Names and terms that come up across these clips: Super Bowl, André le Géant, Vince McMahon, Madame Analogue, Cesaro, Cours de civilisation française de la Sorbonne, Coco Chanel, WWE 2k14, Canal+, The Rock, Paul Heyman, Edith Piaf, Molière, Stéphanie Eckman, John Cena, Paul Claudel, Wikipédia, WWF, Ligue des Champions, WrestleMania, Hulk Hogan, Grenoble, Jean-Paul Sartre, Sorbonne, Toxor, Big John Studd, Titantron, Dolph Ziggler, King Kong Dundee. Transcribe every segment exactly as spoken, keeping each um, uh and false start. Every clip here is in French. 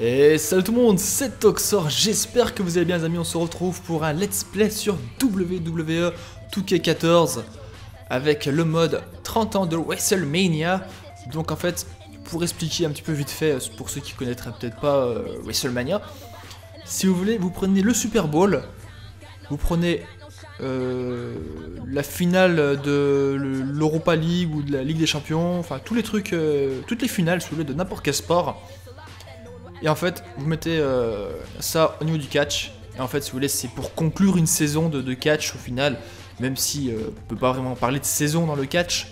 Et salut tout le monde, c'est Toxor, j'espère que vous allez bien les amis, on se retrouve pour un let's play sur W W E deux K quatorze avec le mode trente ans de WrestleMania. Donc en fait, pour expliquer un petit peu vite fait, pour ceux qui connaîtraient peut-être pas euh, WrestleMania, si vous voulez, vous prenez le Super Bowl, vous prenez euh, la finale de l'Europa League ou de la Ligue des Champions, enfin tous les trucs, euh, toutes les finales si vous voulez de n'importe quel sport. Et en fait, vous mettez euh, ça au niveau du catch. Et en fait, si vous voulez, c'est pour conclure une saison de, de catch au final. Même si euh, on ne peut pas vraiment parler de saison dans le catch.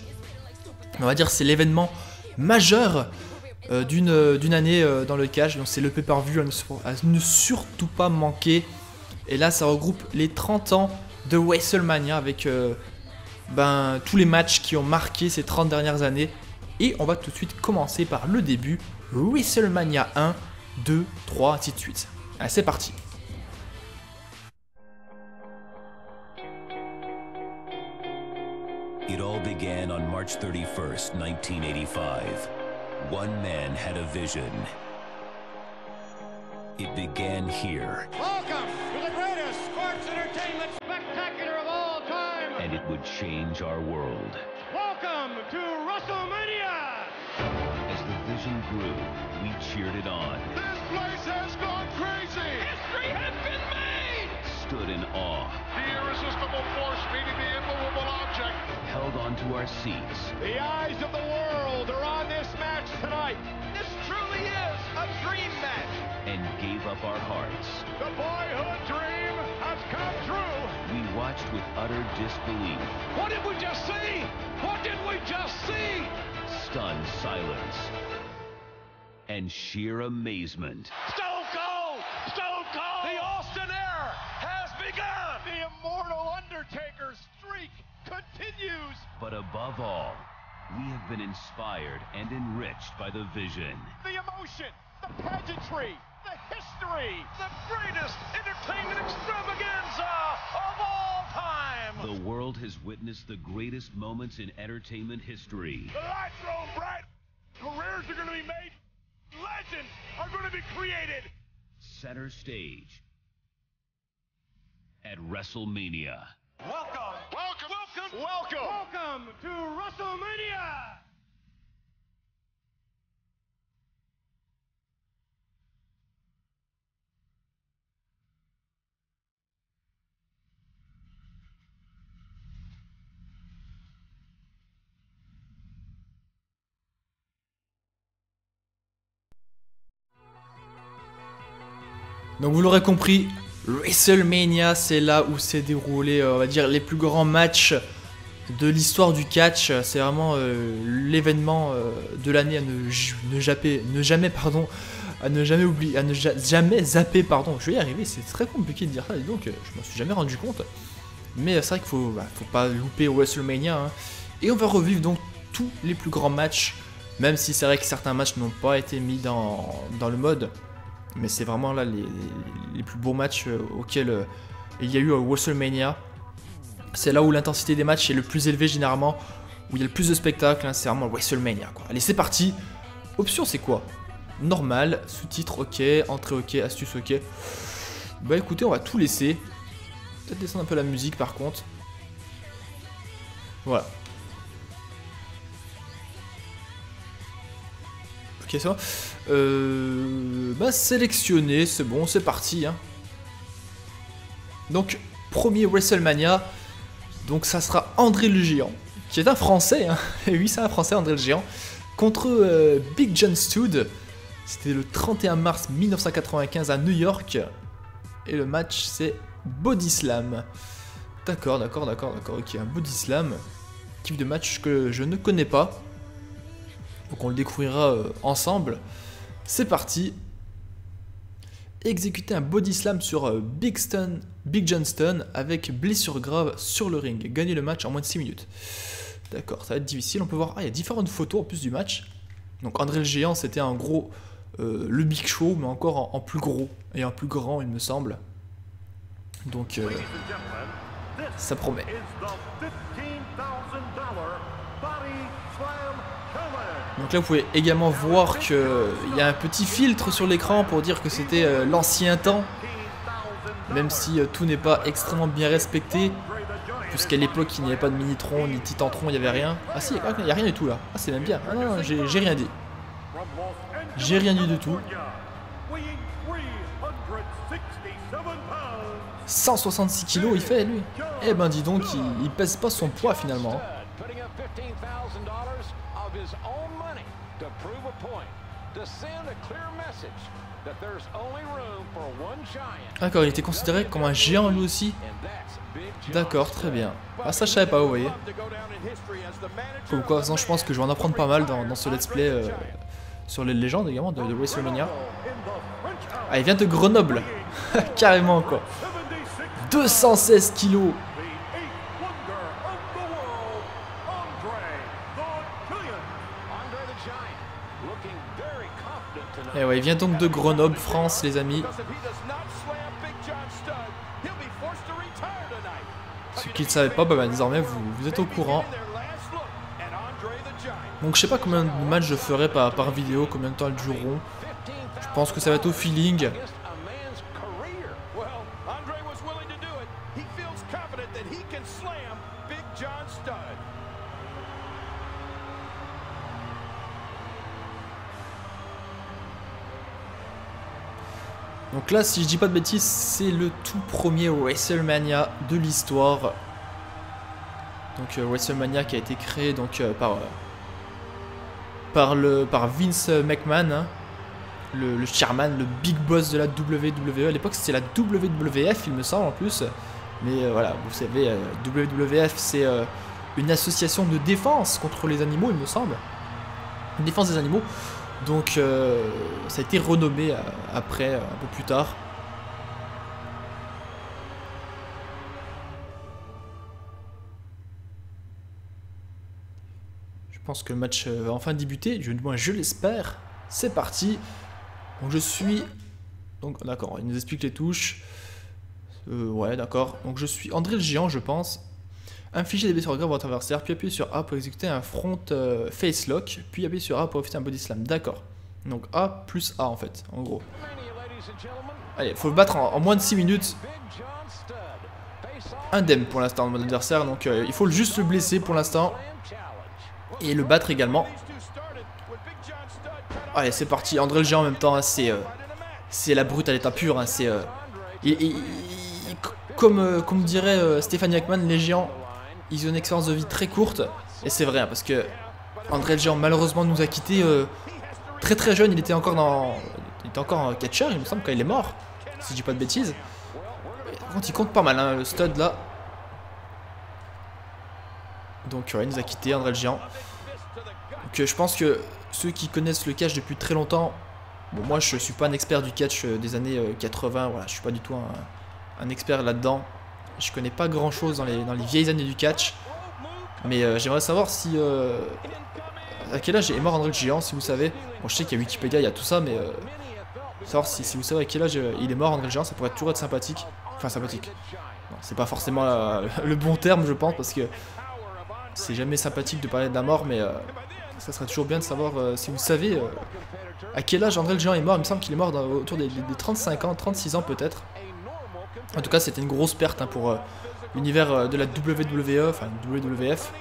Mais on va dire que c'est l'événement majeur euh, d'une euh, d'une année euh, dans le catch. Donc c'est le pay-per-view à, à ne surtout pas manquer. Et là, ça regroupe les trente ans de WrestleMania avec euh, ben, tous les matchs qui ont marqué ces trente dernières années. Et on va tout de suite commencer par le début. WrestleMania un, deux, trois, ainsi de suite. Allez, c'est parti. It all began on March thirty-first, nineteen eighty-five. One man had a vision. It began here. Welcome to the greatest sports entertainment spectacular of all time. And it would change our world. Welcome to WrestleMania. As the vision grew, we cheered it on. This place has gone crazy! History has been made! Stood in awe. The irresistible force meeting the immovable object. Held on to our seats. The eyes of the world are on this match tonight. This truly is a dream match. And gave up our hearts. The boyhood dream has come true. We watched with utter disbelief. What did we just see? What did we just see? Stunned silence. And sheer amazement. Stone Cold! Stone Cold! The Austin Era has begun! The immortal Undertaker's streak continues! But above all, we have been inspired and enriched by the vision. The emotion, the pageantry, the history, the greatest entertainment extravaganza of all time! The world has witnessed the greatest moments in entertainment history. The lights roll bright! Careers are going to be made! Legends are going to be created. Center stage at WrestleMania. Welcome, welcome, welcome, welcome, welcome to WrestleMania. Donc vous l'aurez compris, WrestleMania, c'est là où s'est déroulé, on va dire, les plus grands matchs de l'histoire du catch. C'est vraiment euh, l'événement euh, de l'année à ne, ne, japper, ne jamais, pardon, à ne jamais oublier, à ne ja jamais zapper, pardon. Je vais y arriver, c'est très compliqué de dire ça, et donc je m'en suis jamais rendu compte. Mais c'est vrai qu'il faut, bah, faut pas louper WrestleMania, hein. Et on va revivre donc tous les plus grands matchs, même si c'est vrai que certains matchs n'ont pas été mis dans, dans le mode. Mais c'est vraiment là les, les, les plus beaux matchs auxquels euh, il y a eu à WrestleMania. C'est là où l'intensité des matchs est le plus élevée généralement, où il y a le plus de spectacles, hein, c'est vraiment WrestleMania quoi. Allez c'est parti. Option c'est quoi? Normal, sous-titres ok, entrée ok, astuce ok. Bah écoutez on va tout laisser. Peut-être descendre un peu la musique par contre. Voilà. Ok ça va. Euh, bah sélectionner, c'est bon, c'est parti hein. Donc premier WrestleMania. Donc ça sera André le Géant, qui est un français hein. Et oui c'est un français André le Géant. Contre euh, Big John Studd. C'était le trente et un mars mille neuf cent quatre-vingt-quinze à New York. Et le match c'est Body Slam. D'accord, d'accord, d'accord, d'accord. Ok, un Body Slam. Type de match que je ne connais pas. Donc on le découvrira euh, ensemble. C'est parti. Exécuter un body slam sur euh, Big, Stun, Big John Studd avec blessure grave sur le ring. Gagner le match en moins de six minutes. D'accord, ça va être difficile. On peut voir, ah, il y a différentes photos en plus du match. Donc André le Géant, c'était en gros euh, le Big Show, mais encore en, en plus gros et en plus grand, il me semble. Donc euh, ça promet. Donc là vous pouvez également voir qu'il y a un petit filtre sur l'écran pour dire que c'était euh, l'ancien temps. Même si euh, tout n'est pas extrêmement bien respecté. Puisqu'à l'époque il n'y avait pas de Minitron, ni Titantron, il n'y avait rien. Ah si, il n'y a rien du tout là. Ah c'est même bien. Ah non, non j'ai rien dit. J'ai rien dit du tout. cent soixante-six kilos il fait lui. Eh ben dis donc, il, il pèse pas son poids finalement. D'accord, il était considéré comme un géant lui aussi. D'accord, très bien. Ah ça je savais pas, vous voyez. Comme quoi, non, je pense que je vais en apprendre pas mal dans, dans ce let's play euh, sur les légendes également de, de WrestleMania. Ah il vient de Grenoble. Carrément quoi. deux cent seize kilos. Et ouais, il vient donc de Grenoble, France, les amis. Ceux qui ne savaient pas, bah, bah désormais vous, vous êtes au courant. Donc je sais pas combien de matchs je ferai par, par vidéo, combien de temps elles dureront. Je pense que ça va être au feeling. Donc là, si je dis pas de bêtises, c'est le tout premier WrestleMania de l'histoire. Donc euh, WrestleMania qui a été créé donc euh, par euh, par le par Vince McMahon, hein, le, le chairman, le big boss de la W W E. À l'époque, c'était la W W F, il me semble en plus. Mais euh, voilà, vous savez, euh, W W F, c'est euh, une association de défense contre les animaux, il me semble. Une défense des animaux. Donc euh, ça a été renommé après, un peu plus tard. Je pense que le match va enfin débuter, du moins je l'espère. C'est parti. Donc je suis... Donc d'accord, il nous explique les touches. Euh, ouais d'accord, donc je suis André le Géant je pense. Infliger des blessures graves à votre adversaire, puis appuyer sur A pour exécuter un front euh, face lock, puis appuyer sur A pour éviter un body slam. D'accord. Donc A plus A en fait, en gros. Allez, faut le battre en, en moins de six minutes. Indemne pour l'instant, mon adversaire. Donc euh, il faut juste le blesser pour l'instant. Et le battre également. Allez, c'est parti. André le Géant en même temps, hein, c'est euh, c'est la brute à l'état pur. Hein, c'est. Euh, il, il, il, comme, euh, comme dirait euh, Stéphanie Eckman, les géants. Ils ont une expérience de vie très courte, et c'est vrai, hein, parce que André le Géant malheureusement nous a quittés euh, très très jeune, il était encore dans... Il était encore un catcheur, il me semble, quand il est mort, si je dis pas de bêtises. Par contre, il compte pas mal, hein, le stud là. Donc ouais, il nous a quittés, André le Géant. Donc euh, je pense que ceux qui connaissent le catch depuis très longtemps... Bon, moi je suis pas un expert du catch euh, des années euh, quatre-vingts, voilà, je suis pas du tout un, un expert là-dedans. Je connais pas grand chose dans les, dans les vieilles années du catch. Mais euh, j'aimerais savoir si... Euh, à quel âge est mort André le Géant, si vous savez. Bon, je sais qu'il y a Wikipédia, il y a tout ça, mais... Euh, savoir si, si vous savez à quel âge il est mort André le Géant, ça pourrait toujours être sympathique. Enfin, sympathique. Non, c'est pas forcément euh, le bon terme, je pense, parce que... C'est jamais sympathique de parler de la mort, mais... Euh, ça serait toujours bien de savoir euh, si vous savez euh, à quel âge André le Géant est mort. Il me semble qu'il est mort dans, autour des, des trente-cinq ans, trente-six ans peut-être. En tout cas, c'était une grosse perte hein, pour euh, l'univers euh, de la W W E, enfin W W F.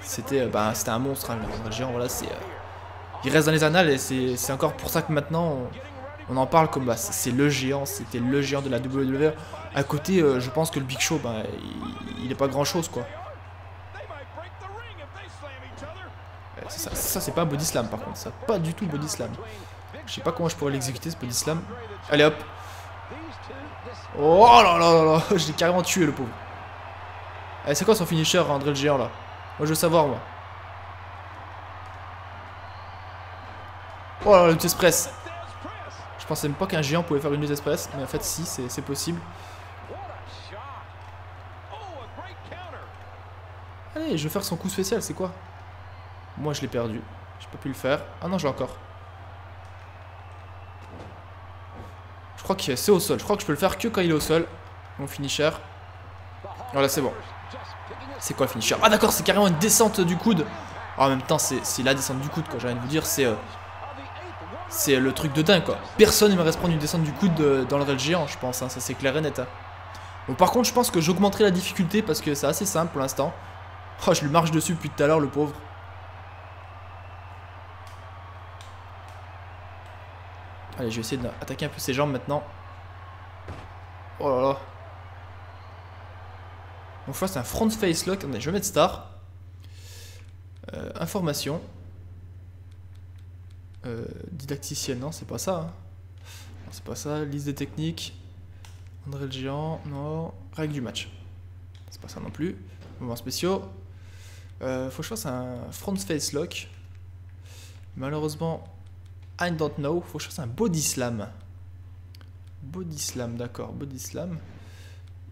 C'était euh, bah, un monstre, hein, le Géant, voilà, c'est... Euh, il reste dans les annales et c'est encore pour ça que maintenant, on, on en parle comme bah, c'est le Géant, c'était le Géant de la W W E. À côté, euh, je pense que le Big Show, bah, il n'est pas grand-chose, quoi. Euh, ça, ça c'est pas un body slam, par contre, ça, pas du tout body slam. Je sais pas comment je pourrais l'exécuter, ce body slam. Allez, hop. Oh là là là là, je l'ai carrément tué le pauvre. Allez, c'est quoi son finisher André le Géant là? Moi je veux savoir moi. Oh là là, le petit express. Je pensais même pas qu'un géant pouvait faire une lutte express, mais en fait si, c'est possible. Allez, je vais faire son coup spécial, c'est quoi? Moi je l'ai perdu, j'ai pas pu le faire. Ah non, je l'ai encore. Je crois que c'est au sol, je crois que je peux le faire que quand il est au sol. Mon finisher. Voilà, c'est bon. C'est quoi le finisher? Ah d'accord, c'est carrément une descente du coude. Alors, en même temps, c'est la descente du coude, quoi. J'ai envie de vous dire, c'est euh, c'est le truc de dingue, quoi. Personne ne va se prendre une descente du coude euh, dans l'André le Géant, je pense, hein. Ça c'est clair et net, hein. Donc, par contre, je pense que j'augmenterai la difficulté parce que c'est assez simple pour l'instant. Oh, je lui marche dessus depuis tout à l'heure, le pauvre. Allez, je vais essayer d'attaquer un peu ses jambes maintenant. Oh là là. Donc là, c'est un front face lock. Attendez, je vais mettre star. Euh, information. Euh, didacticienne, non, c'est pas ça. Hein. C'est pas ça. Liste des techniques. André le Géant, non. Règle du match. C'est pas ça non plus. Mouvements spéciaux. Euh, faut que je fasse un front face lock. Malheureusement, I don't know. Faut que je fasse un body slam. Body slam, d'accord. Body slam.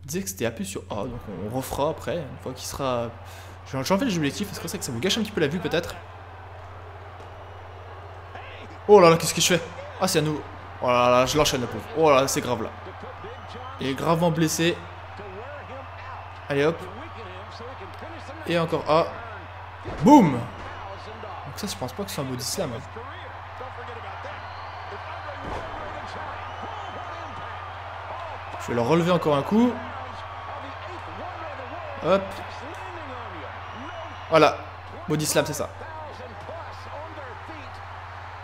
Il disait que c'était appuyé sur A, donc on refera après, une fois qu'il sera... Je vais enlever les objectifs, parce que c'est que ça vous gâche un petit peu la vue, peut-être. Oh là là, qu'est-ce que je fais? Ah, c'est à nouveau. Oh là là, je l'enchaîne, la pauvre. Oh là là, c'est grave, là. Il est gravement blessé. Allez, hop. Et encore A. Boum! Donc ça, je pense pas que c'est un body slam. Hein. Je vais leur relever encore un coup. Hop. Voilà. Body slam, c'est ça.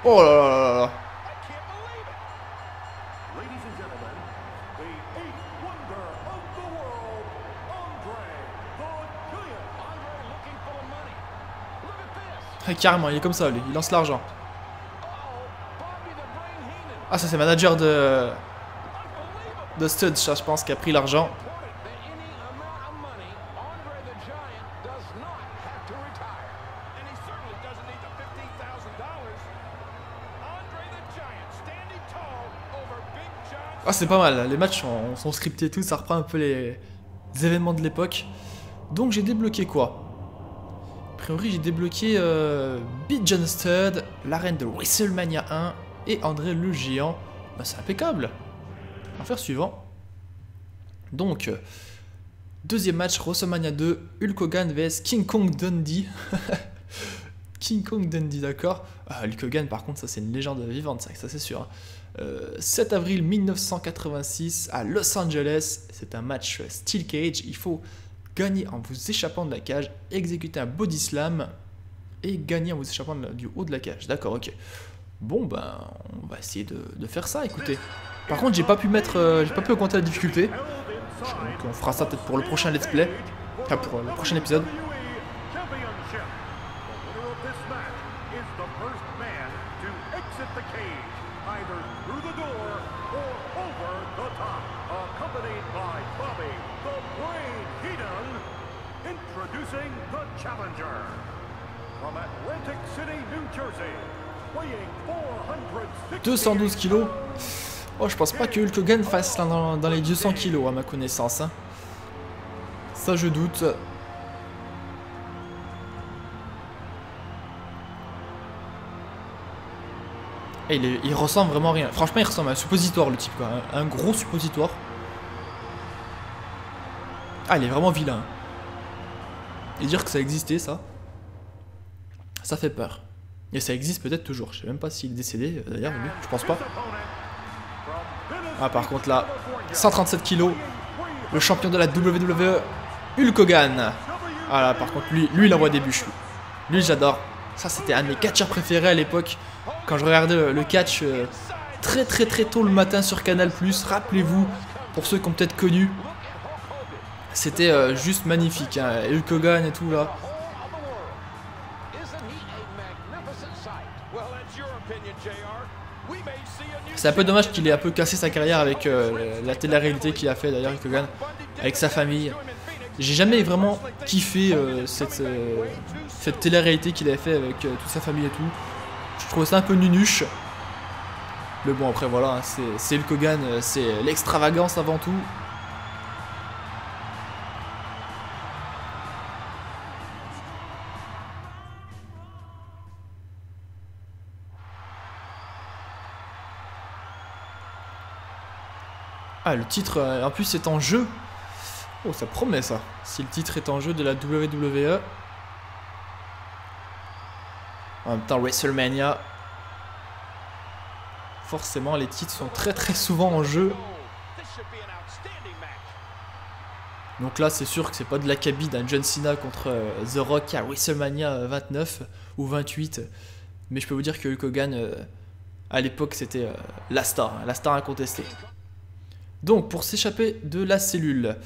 Oh là là là là. Très carrément, il est comme ça, lui. Il lance l'argent. Ah, ça, c'est manager de... de Studd, je pense, qui a pris l'argent. Ah, c'est pas mal, les matchs sont, sont scriptés et tout, ça reprend un peu les, les événements de l'époque. Donc j'ai débloqué quoi? A priori j'ai débloqué euh, Big John Studd, l'arène de WrestleMania un et André le Géant. Bah, c'est impeccable. Faire suivant. Donc, euh, deuxième match, WrestleMania deux, Hulk Hogan vs King Kong Dundee. King Kong Dundee, d'accord. Ah, Hulk Hogan, par contre, ça c'est une légende vivante, ça, ça c'est sûr. Hein. Euh, sept avril mille neuf cent quatre-vingt-six à Los Angeles, c'est un match Steel Cage. Il faut gagner en vous échappant de la cage, exécuter un body slam et gagner en vous échappant de, du haut de la cage. D'accord, ok. Bon, ben, on va essayer de, de faire ça, écoutez. Par contre, j'ai pas pu mettre, euh, j'ai pas pu augmenter la difficulté. Donc on fera ça peut-être pour le prochain let's play, enfin pour euh, le prochain épisode. deux cent douze kilos. Oh, je pense pas que Hulk Hogan fasse dans, dans les deux cents kilos à ma connaissance. Hein. Ça, je doute. Et il, est, il ressemble vraiment à rien. Franchement, il ressemble à un suppositoire, le type, quoi. Un, un gros suppositoire. Ah, il est vraiment vilain. Et dire que ça existait, ça, ça fait peur. Et ça existe peut-être toujours. Je sais même pas s'il est décédé, d'ailleurs, mais je pense pas. Ah, par contre là, cent trente-sept kilos, le champion de la W W E, Hulk Hogan. Ah là, par contre, lui, lui il envoie des bûches. Lui, lui j'adore. Ça, c'était un de mes catchers préférés à l'époque. Quand je regardais le, le catch euh, très très très tôt le matin sur Canal plus, rappelez-vous, pour ceux qui ont peut-être connu, c'était euh, juste magnifique. Hein, Hulk Hogan et tout là. C'est un peu dommage qu'il ait un peu cassé sa carrière avec euh, la télé-réalité qu'il a fait d'ailleurs, Hulk Hogan, avec sa famille. J'ai jamais vraiment kiffé euh, cette, euh, cette télé-réalité qu'il avait fait avec euh, toute sa famille et tout. Je trouvais ça un peu nunuche. Mais bon, après voilà, hein, c'est Hulk Hogan, c'est l'extravagance avant tout. Ah, le titre en plus est en jeu. Oh, ça promet ça. Si le titre est en jeu de la W W E. En même temps, WrestleMania, forcément, les titres sont très très souvent en jeu. Donc là, c'est sûr que c'est pas de l'acabit d'un John Cena contre The Rock à WrestleMania vingt-neuf ou vingt-huit. Mais je peux vous dire que Hulk Hogan, à l'époque, c'était la star, la star incontestée. Donc, pour s'échapper de la cellule,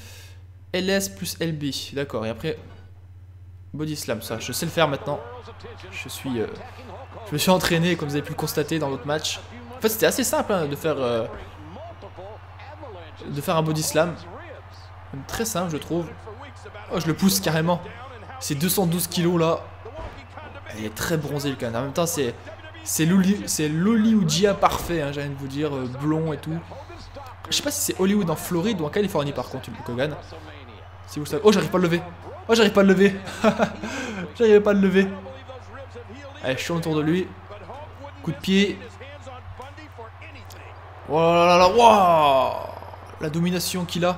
L S plus L B, d'accord, et après, body slam, ça, je sais le faire maintenant. Je suis, euh, je me suis entraîné, comme vous avez pu le constater dans l'autre match. En fait, c'était assez simple hein, de faire, euh, de faire un body slam. Très simple, je trouve. Oh, je le pousse carrément. C'est deux cent douze kilos là. Il est très bronzé le canard. En même temps, c'est c'est l'Hollywoodien parfait, hein, j'ai envie de vous dire, euh, blond et tout. Je sais pas si c'est Hollywood en Floride ou en Californie par contre, Hulk Hogan. Si vous savez. Oh, j'arrive pas à le lever. Oh, j'arrive pas à le lever. J'arrive pas à le lever. Allez, je suis autour de lui. Coup de pied. Oh là là là, wow. La domination qu'il a.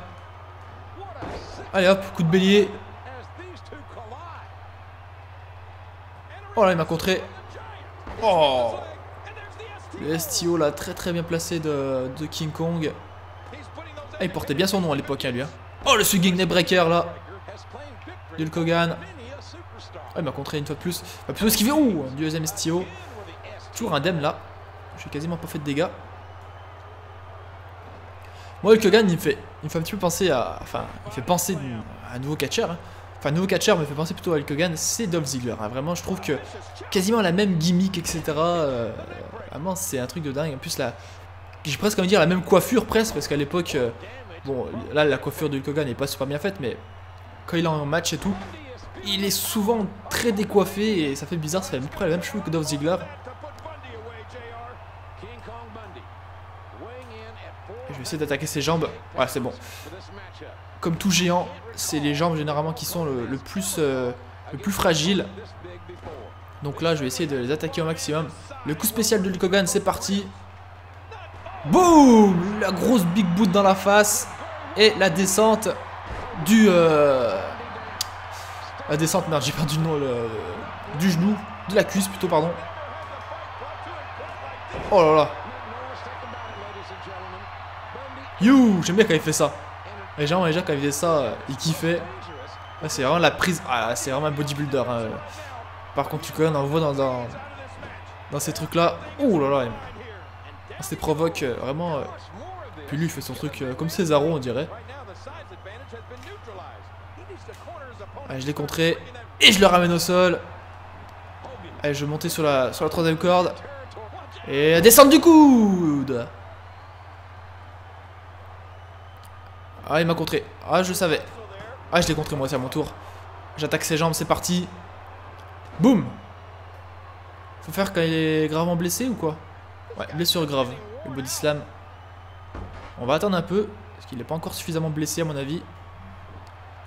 Allez hop, coup de bélier. Oh là, il m'a contré. Oh, le S T O là, très très bien placé de, de King Kong. Ah, il portait bien son nom à l'époque, hein, lui. Hein. Oh, le Swinging Breaker là. Hulk Hogan. Ah, il m'a contré une fois de plus. Enfin, plutôt esquivé. Ouh, deuxième S T O. Toujours indemne là. J'ai quasiment pas fait de dégâts. Moi, Hulk Hogan, il me fait, il me fait un petit peu penser à. Enfin, il fait penser à un nouveau catcheur. Hein. Enfin, nouveau catcher me fait penser plutôt à Hulk Hogan, c'est Dolph Ziggler. Hein. Vraiment, je trouve que quasiment la même gimmick, et cetera. Euh, vraiment, c'est un truc de dingue. En plus, la... j'ai presque envie de dire la même coiffure, presque, parce qu'à l'époque, euh, bon, là, la coiffure de Hulk Hogan n'est pas super bien faite, mais quand il est en match et tout, il est souvent très décoiffé et ça fait bizarre, ça fait à peu près la même chose que Dolph Ziggler. Et je vais essayer d'attaquer ses jambes. Voilà, c'est bon. Comme tout géant, c'est les jambes généralement qui sont le, le, plus, euh, le plus fragile. Donc là, je vais essayer de les attaquer au maximum. Le coup spécial de Hulk Hogan, c'est parti. Boum! La grosse big boot dans la face. Et la descente du... Euh, la descente, merde, j'ai perdu le nom. Le, du genou, de la cuisse plutôt, pardon. Oh là là. You! J'aime bien quand il fait ça. Les gens, déjà, quand ils faisaient ça, euh, ils kiffaient. Ah, c'est vraiment la prise. Ah, c'est vraiment un bodybuilder. Hein. Par contre, Hulk Hogan en voit dans, dans, dans ces trucs-là. Ouh là là. Il... Ça provoque euh, vraiment. Euh... Puis lui, il fait son truc euh, comme Cesaro, on dirait. Allez, je l'ai contré. Et je le ramène au sol. Allez, je vais monter sur la, sur la troisième corde. Et descendre du coude. Ah, il m'a contré. Ah, je le savais. Ah, je l'ai contré moi, c'est à mon tour. J'attaque ses jambes, c'est parti. Boum. Faut faire quand il est gravement blessé ou quoi? Ouais, blessure grave. Le body slam. On va attendre un peu. Parce qu'il n'est pas encore suffisamment blessé à mon avis.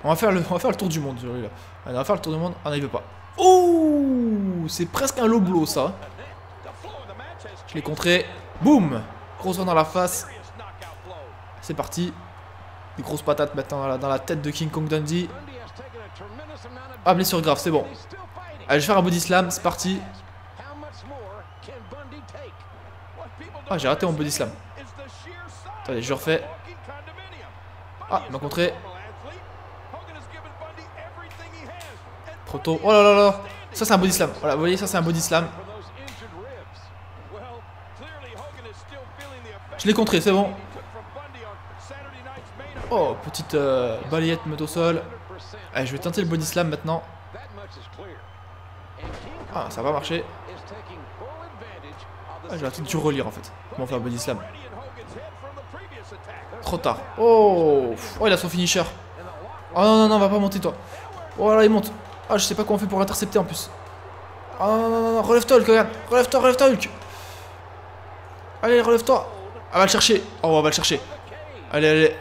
On va faire le, on va faire le tour du monde celui-là. On va faire le tour du monde. Ah non, il veut pas. Ouh, c'est presque un low blow ça. Je l'ai contré. Boum. Gros soin dans la face. C'est parti. Des grosses patates maintenant dans la, dans la tête de King Kong Dundee. Ah, blessure grave, c'est bon. Allez, je vais faire un body slam, c'est parti. Ah, j'ai raté mon body slam. Attendez, je refais. Ah, il m'a contré. Trop tôt. Oh là là là. Ça, c'est un body slam. Voilà, vous voyez, ça, c'est un body slam. Je l'ai contré, c'est bon. Oh, petite euh, balayette me met au sol. Allez, je vais tenter le body slam maintenant. Ah, ça va marcher. Ah, j'ai l'impression de tout relire en fait. Comment faire le body slam? Trop tard. Oh, oh, il a son finisher. Oh non, non, non, va pas monter toi. Oh là, il monte. Ah, je sais pas comment on fait pour l'intercepter en plus. Oh non, non, non, non. Relève-toi, Hulk, regarde. Relève-toi, relève-toi, Hulk. Allez, relève-toi. Ah, va le chercher. Oh, on va le chercher. Allez, allez.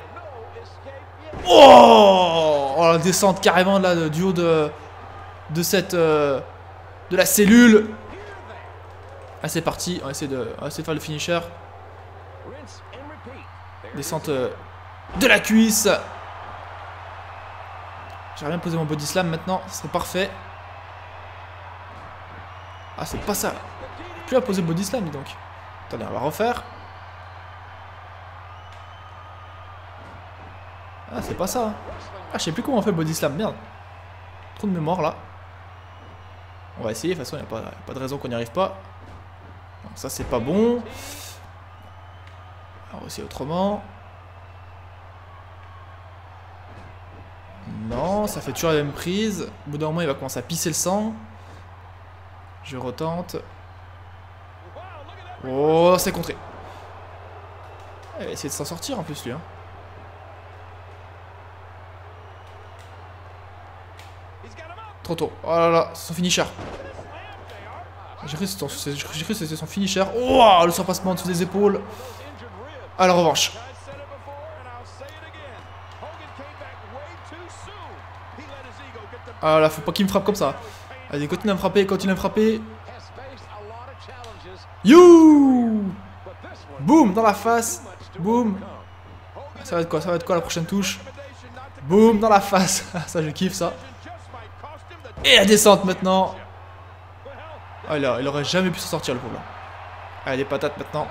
Oh, oh, la descente carrément là du haut de de cette euh, de la cellule. Ah, c'est parti, on va essayer de, on va essayer de faire le finisher. Descente euh, de la cuisse. J'ai rien posé mon body slam maintenant, ce serait parfait. Ah, c'est pas ça. Plus à poser body slam, dis donc. Attendez, on va refaire. Ah, c'est pas ça. Ah, je sais plus comment on fait body slam, merde. Trop de mémoire, là. On va essayer, de toute façon, il n'y a, a pas de raison qu'on n'y arrive pas. Donc, ça, c'est pas bon. On va essayer autrement. Non, ça fait toujours la même prise. Au bout d'un moment, il va commencer à pisser le sang. Je retente. Oh, c'est contré. Il va essayer de s'en sortir en plus, lui. Hein. Trop tôt. Oh là là, c'est son finisher. J'ai cru que c'était son finisher. Oh, le surpassement en dessous des épaules. À la revanche. Ah là, faut pas qu'il me frappe comme ça. Allez, continue à me frapper, continue à me frapper. You! Boum, dans la face. Boum. Ça va être quoi? Ça va être quoi la prochaine touche? Boum, dans la face. Ça, je kiffe ça. Et la descente maintenant. Ah là, il aurait jamais pu s'en sortir le pauvre. Allez, les patates maintenant.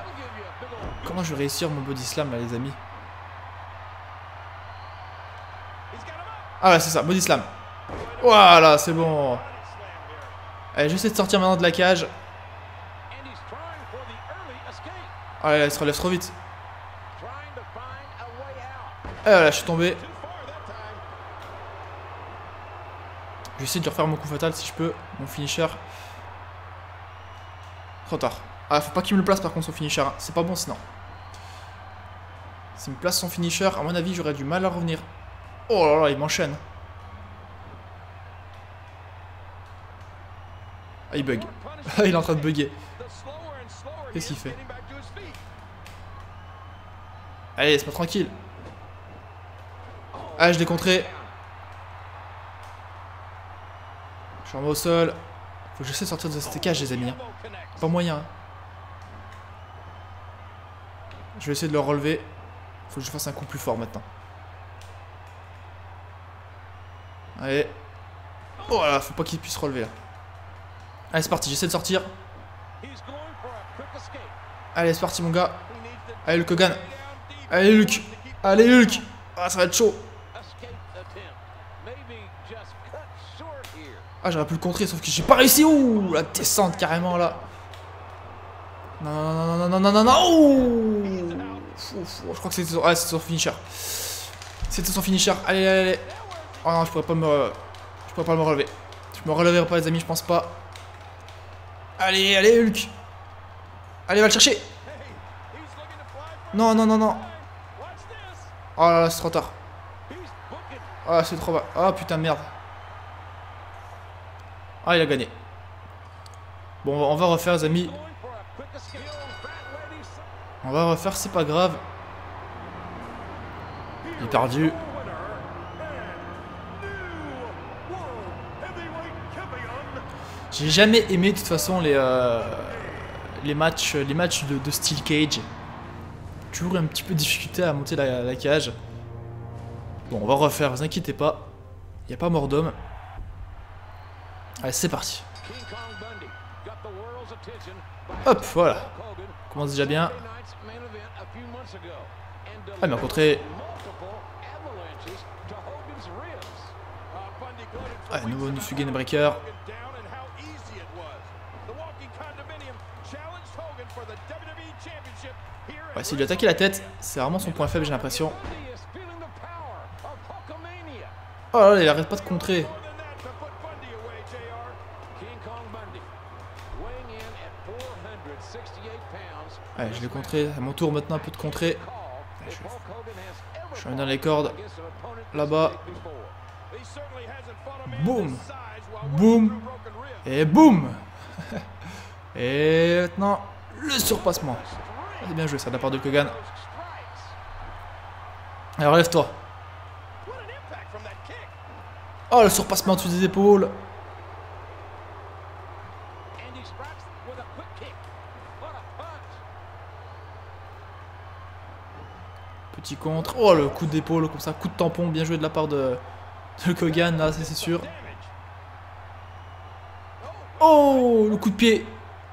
Comment je vais réussir mon body slam là, les amis? Ah ouais, c'est ça, body slam. Voilà, c'est bon. Allez, j'essaie de sortir maintenant de la cage. Allez, là, il se relève trop vite. Ah là, je suis tombé. Je vais essayer de refaire mon coup fatal si je peux. Mon finisher. Trop tard. Ah, faut pas qu'il me le place par contre son finisher. Hein. C'est pas bon sinon. S'il me place son finisher, à mon avis, j'aurais du mal à revenir. Oh là là, il m'enchaîne. Ah, il bug. Il est en train de bugger. Qu'est-ce qu'il fait? Allez, laisse-moi tranquille. Ah, je l'ai contré. Je suis en bas au sol. Faut que j'essaie de sortir de cette cage, les amis. Hein. Pas moyen. Hein. Je vais essayer de le relever. Faut que je fasse un coup plus fort maintenant. Allez. Oh là, faut pas qu'il puisse relever là. Allez, c'est parti, j'essaie de sortir. Allez, c'est parti, mon gars. Allez, Hulk Hogan. Allez, Hulk. Allez, Hulk. Ah, ça va être chaud. Ah, j'aurais pu le contrer, sauf que j'ai pas réussi. Ouh, la descente carrément là. Non, non, non, non, non, non, non, non. Ouh, je crois que c'était son... Ah, c'était son finisher. C'était son finisher. Allez, allez, allez. Oh non, je pourrais pas me. Je pourrais pas me relever. Je me releverai pas, les amis, je pense pas. Allez, allez, Hulk. Allez, va le chercher. Non, non, non, non. Oh là là, c'est trop tard. Ah, c'est trop bas. Ah, putain, merde. Ah, il a gagné. Bon, on va, on va refaire, les amis. On va refaire, c'est pas grave. Il est perdu. J'ai jamais aimé de toute façon les, euh, les matchs, les matchs de, de Steel Cage. Toujours un petit peu de difficulté à monter la, la cage. Bon, on va refaire, vous inquiétez pas. Il n'y a pas mort d'homme. Allez, c'est parti. Hop, voilà. On commence déjà bien. Ah, mais rencontrer. Ah, nouveau Nusugen Breaker. On va essayer de lui attaquer la tête, c'est vraiment son point faible, j'ai l'impression. Oh là là, il arrête pas de contrer. Allez, je l'ai contré, à mon tour maintenant un peu de contrer. Je, je suis dans les cordes, là-bas. Boum. Boum. Et boum. Et maintenant, le surpassement. C'est bien joué ça de la part de Kogan. Alors lève-toi. Oh, le surpassement au-dessus des épaules. Petit contre. Oh, le coup d'épaule comme ça, coup de tampon. Bien joué de la part de, de Kogan là, c'est sûr. Oh, le coup de pied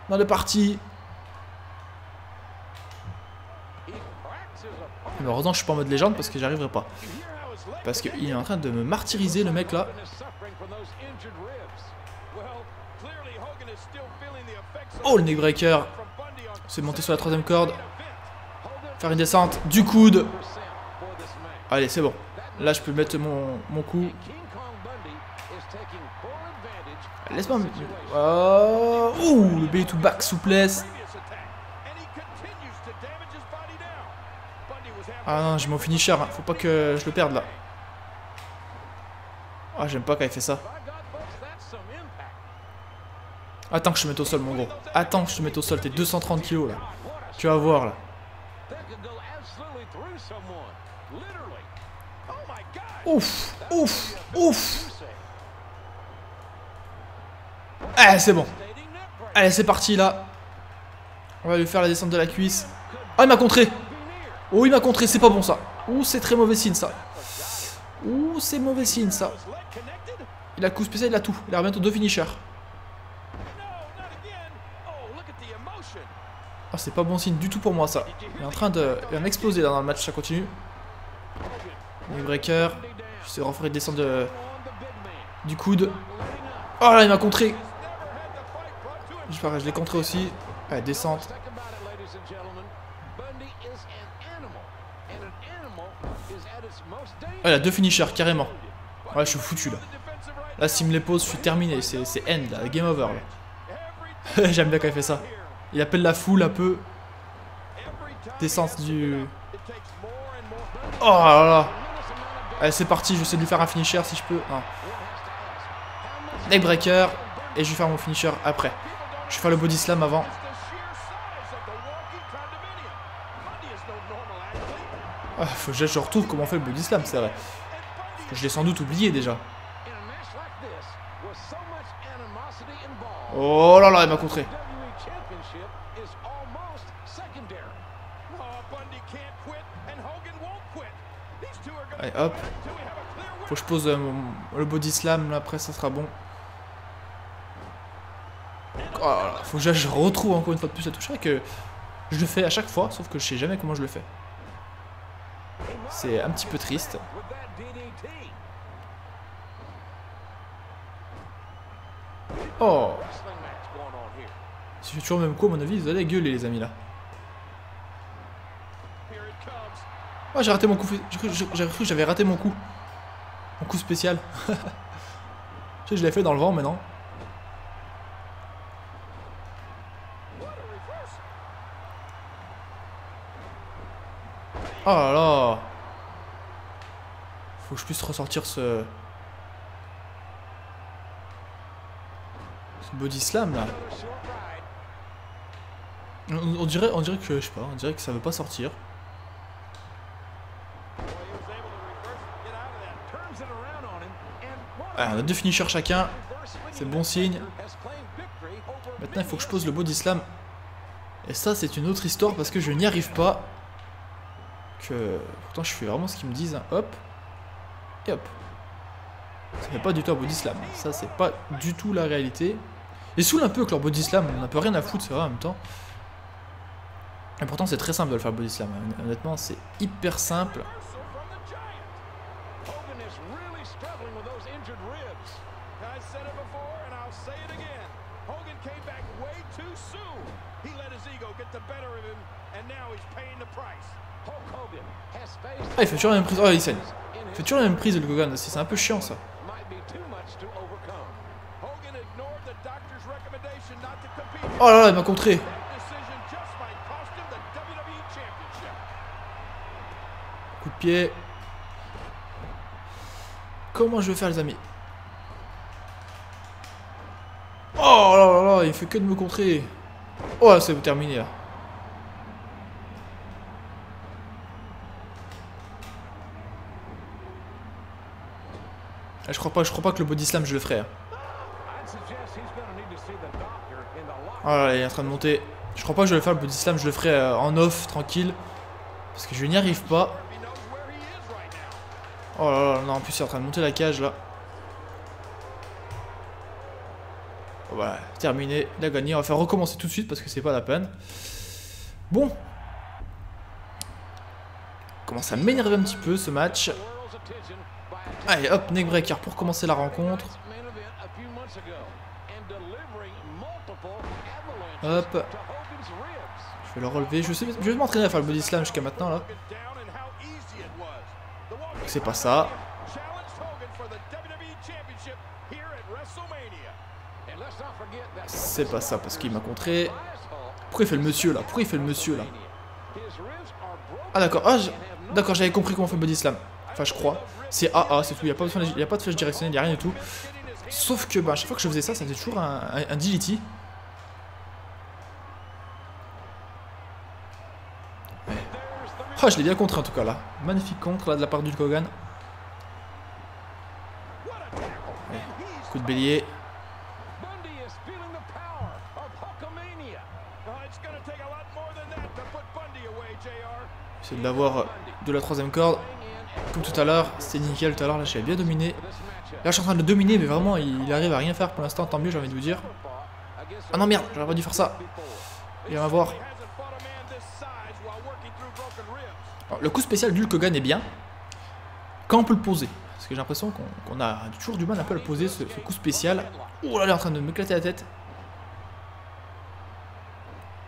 dans le parti. Mais heureusement je suis pas en mode légende parce que j'y arriverai pas. Parce qu'il est en train de me martyriser le mec là. Oh, le neckbreaker. C'est monté sur la troisième corde. Faire une descente du coude. Allez, c'est bon. Là, je peux mettre mon, mon coup. Laisse-moi. Oh, ouh, le belly to back souplesse. Ah non, j'ai mon finisher. Hein. Faut pas que je le perde là. Ah, j'aime pas quand il fait ça. Attends que je te mette au sol, mon gros. Attends que je te mette au sol. T'es deux cent trente kilos là. Tu vas voir là. Ouf, ouf, ouf. Allez, c'est bon. Allez, c'est parti là. On va lui faire la descente de la cuisse. Ah, il m'a contré. Oh, il m'a contré. C'est pas bon ça. Ouh, c'est très mauvais signe ça. Ouh, c'est mauvais signe ça. Il a le coup spécial, il a tout. Il a bientôt deux finishers. Ah, c'est pas bon signe du tout pour moi ça. Il est en train de, il est en exploser là dans le match. Ça continue. Les breakers. Je sais refaire une descente de... du coude. Oh là, il m'a contré. Je, je l'ai contré aussi. Allez, descente. Ah, il a deux finishers carrément. Ouais, je suis foutu là. Là, s'il me les pose, je suis terminé. C'est end là, game over là. J'aime bien quand il fait ça. Il appelle la foule un peu. Descente du... Oh là là. Allez, c'est parti, je vais essayer de lui faire un finisher si je peux. Non. Neckbreaker. Et je vais faire mon finisher après. Je vais faire le body slam avant. Ah, faut que je retrouve comment on fait le body slam, c'est vrai. Parce que je l'ai sans doute oublié déjà. Oh là là, il m'a contré. Allez, hop. Faut que je pose euh, mon, le body slam, là, après ça sera bon. Oh là là, faut que je retrouve encore une fois de plus la touche que je le fais à chaque fois, sauf que je sais jamais comment je le fais. C'est un petit peu triste. Oh. Si je fais toujours le même coup, à mon avis, vous allez gueuler, les amis, là. Oh, j'ai raté mon coup. J'ai cru, j'ai cru que j'avais raté mon coup. Mon coup spécial. Je sais, je l'ai fait dans le vent maintenant. Oh là là. Faut que je puisse ressortir ce... ce body slam là. On, on dirait, on dirait que, je sais pas, on dirait que ça veut pas sortir. Ah, on a deux finishers chacun. C'est bon signe. Maintenant, il faut que je pose le body slam. Et ça, c'est une autre histoire parce que je n'y arrive pas. Que... Pourtant, je fais vraiment ce qu'ils me disent. Hein. Hop. Et hop. Ça fait pas du tout un body slam. Ça, c'est pas du tout la réalité. Ils saoulent un peu avec leur body slam. On n'a pas rien à foutre, c'est vrai, en même temps. Et pourtant, c'est très simple de le faire, le body slam. Honnêtement, c'est hyper simple. Ah, il fait toujours la même prise. Oh, il saigne. Il fait toujours la même prise, le Hogan aussi. C'est un peu chiant ça. Oh là là, il m'a contré. Coup de pied. Comment je vais faire, les amis? Oh là là là, il fait que de me contrer. Oh là, c'est terminé là. Ah, je crois pas, je crois pas que le body slam je le ferai. Hein. Oh là là, il est en train de monter. Je crois pas que je vais faire le body slam, je le ferai euh, en off, tranquille. Parce que je n'y arrive pas. Oh là là, non, en plus il est en train de monter la cage là. Voilà, terminé, il a gagné. On va faire recommencer tout de suite parce que c'est pas la peine. Bon. Commence à m'énerver un petit peu ce match. Allez, hop, neckbreaker pour commencer la rencontre. Hop. Je vais le relever. Je, sais, je vais m'entraîner à faire le body slam jusqu'à maintenant là. C'est pas ça. C'est pas ça parce qu'il m'a contré. Pourquoi il fait le monsieur là? Pourquoi il fait le monsieur là? Ah d'accord, ah, d'accord, j'avais compris comment on fait body slam. Enfin je crois. C'est A A, c'est tout, il n'y a pas de, de flèche directionnelle, il n'y a rien du tout. Sauf que bah, à chaque fois que je faisais ça, ça faisait toujours un, un, un D D T. Ouais. Ah je l'ai bien contré en tout cas là. Magnifique contre là de la part du Hulk Hogan. Ouais. Coup de bélier. C'est de l'avoir de la troisième corde. Comme tout à l'heure, c'est nickel. Tout à l'heure, là, j'avais bien dominé. Là, je suis en train de dominer, mais vraiment, il arrive à rien faire pour l'instant. Tant mieux, j'ai envie de vous dire. Ah non, merde, j'aurais pas dû faire ça. Et on va voir. Alors, le coup spécial du Hulk Hogan est bien. Quand on peut le poser. Parce que j'ai l'impression qu'on qu'on a toujours du mal un peu à le poser, ce, ce coup spécial. Oh là là, il est en train de m'éclater la tête.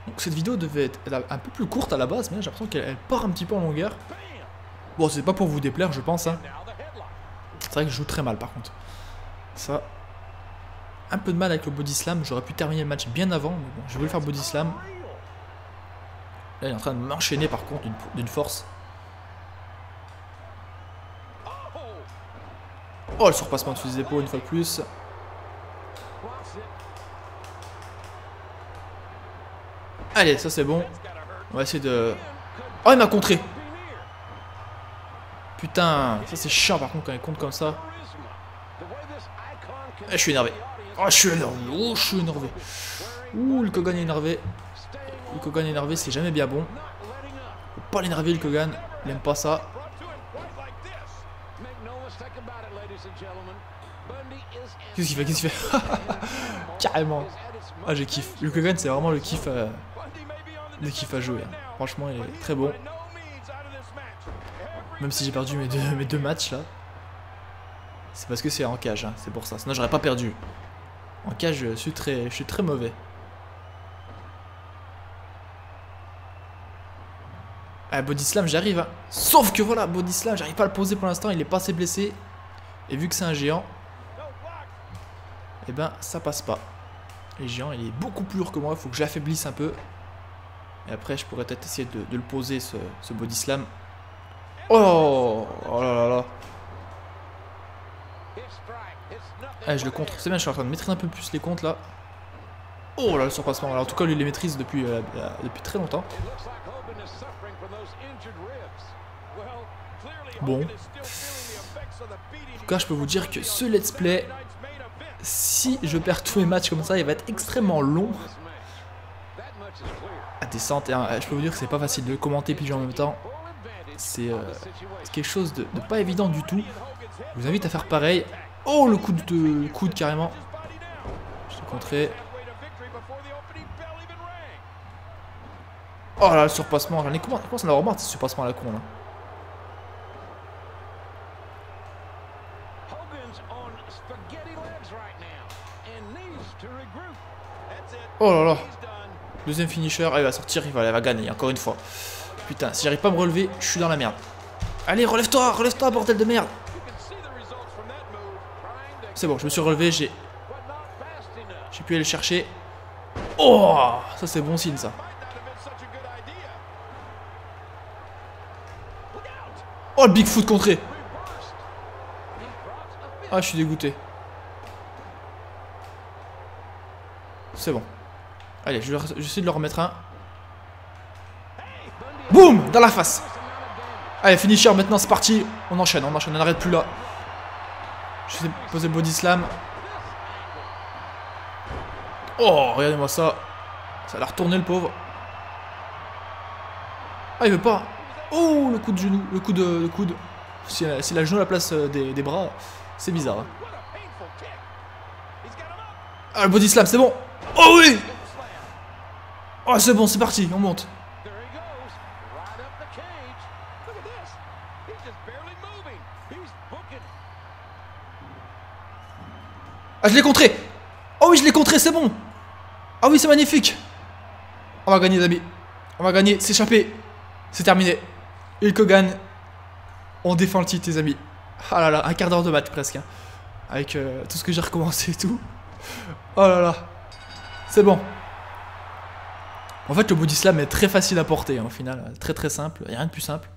Donc cette vidéo devait être un peu plus courte à la base, mais j'ai l'impression qu'elle part un petit peu en longueur. Bon, c'est pas pour vous déplaire, je pense. Hein. C'est vrai que je joue très mal, par contre. Ça, un peu de mal avec le body slam. J'aurais pu terminer le match bien avant, mais bon, je voulais le faire body slam. Là, il est en train de m'enchaîner, par contre, d'une force. Oh, le surpassement de ses épaules, une fois de plus. Allez, ça c'est bon. On va essayer de... Oh, il m'a contré. Putain, ça c'est chiant par contre quand il compte comme ça. Et je suis énervé. Oh, je suis énervé. Oh, je suis énervé. Ouh, le Kogan est énervé. Le Kogan est énervé, c'est jamais bien bon. Faut pas l'énerver, le Kogan. Il aime pas ça. Qu'est-ce qu'il fait? Qu'est-ce qu'il fait? Carrément. Ah, j'ai kiff. Le Kogan, c'est vraiment le kiff... Euh... Le kiff à jouer, hein. Franchement il est très bon. Même si j'ai perdu mes deux, mes deux matchs là. C'est parce que c'est en cage, hein. C'est pour ça, sinon j'aurais pas perdu. En cage je suis très, je suis très mauvais. Ah, body slam j'arrive, hein. Sauf que voilà, body slam j'arrive pas à le poser pour l'instant, il est pas assez blessé. Et vu que c'est un géant, et eh ben ça passe pas. Les géants il est beaucoup plus lourd que moi, faut que je l'affaiblisse un peu. Et après, je pourrais peut-être essayer de, de le poser, ce, ce body slam. Oh, oh là là là. Allez, je le contre. C'est bien, je suis en train de maîtriser un peu plus les comptes, là. Oh là, le surpassement. Alors, en tout cas, lui, il les maîtrise depuis, euh, depuis très longtemps. Bon. En tout cas, je peux vous dire que ce let's play, si je perds tous mes matchs comme ça, il va être extrêmement long. Descente, et je peux vous dire que c'est pas facile de commenter puis en même temps c'est euh, quelque chose de, de pas évident du tout. Je vous invite à faire pareil. Oh, le coup de, de coude carrément, je suis contré. Oh là, le surpassement, j'en ai comment je pense on a remarqué ce surpassement à la con là. Oh là là. Deuxième finisher, elle va sortir, il va, elle va gagner, encore une fois. Putain, si j'arrive pas à me relever, je suis dans la merde. Allez, relève-toi, relève-toi, bordel de merde. C'est bon, je me suis relevé, j'ai... J'ai pu aller le chercher. Oh, ça c'est bon signe, ça. Oh, le Bigfoot contré. Ah, je suis dégoûté. C'est bon. Allez, je vais essayer de leur remettre un. Boum! Dans la face! Allez, finisher maintenant, c'est parti! On enchaîne, on enchaîne, on n'arrête plus là. Je vais poser body slam. Oh, regardez-moi ça. Ça l'a retourné le pauvre. Ah, il veut pas. Oh, le coup de genou, le coup de le coude. Si elle a le genou à la place des, des bras, c'est bizarre. Hein. Ah, le body slam, c'est bon. Oh oui. Oh, c'est bon, c'est parti, on monte. Ah, je l'ai contré. Oh oui, je l'ai contré, c'est bon. Ah oui, c'est magnifique. On va gagner, les amis. On va gagner, s'échapper. C'est terminé. Hulk Hogan. On défend le titre, les amis. Ah là là, un quart d'heure de match presque. Hein. Avec euh, tout ce que j'ai recommencé et tout. Oh là là. C'est bon. En fait, le body slam est très facile à porter, hein, au final. Très très simple. Il n'y a rien de plus simple.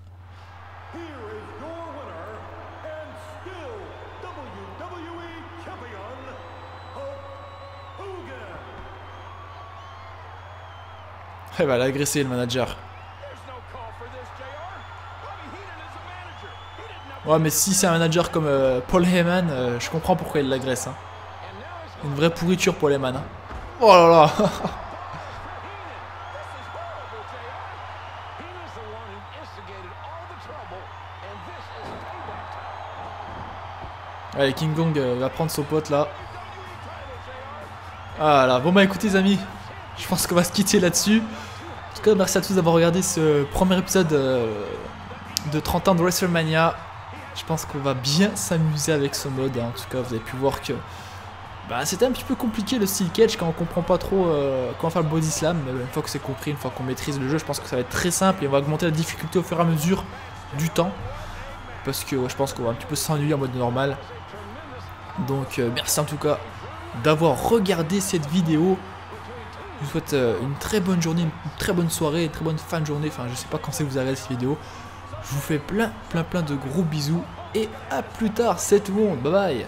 Il va l'agresser, le manager. Ouais, mais si c'est un manager comme euh, Paul Heyman, euh, je comprends pourquoi il l'agresse. Hein. Une vraie pourriture, Paul Heyman. Hein. Oh là là. Allez, King Kong euh, va prendre son pote là. Ah là, bon bah écoutez les amis, je pense qu'on va se quitter là-dessus. En tout cas, merci à tous d'avoir regardé ce premier épisode euh, de trente ans de WrestleMania. Je pense qu'on va bien s'amuser avec ce mode. Hein. En tout cas, vous avez pu voir que bah, c'était un petit peu compliqué le style catch quand on comprend pas trop euh, comment faire le body slam. Mais une fois que c'est compris, une fois qu'on maîtrise le jeu, je pense que ça va être très simple et on va augmenter la difficulté au fur et à mesure du temps. Parce que ouais, je pense qu'on va un petit peu s'ennuyer en mode normal. Donc, euh, merci en tout cas d'avoir regardé cette vidéo. Je vous souhaite une très bonne journée, une très bonne soirée, une très bonne fin de journée. Enfin, je sais pas quand c'est que vous arrivez à cette vidéo. Je vous fais plein, plein, plein de gros bisous. Et à plus tard, c'est tout le monde. Bye bye.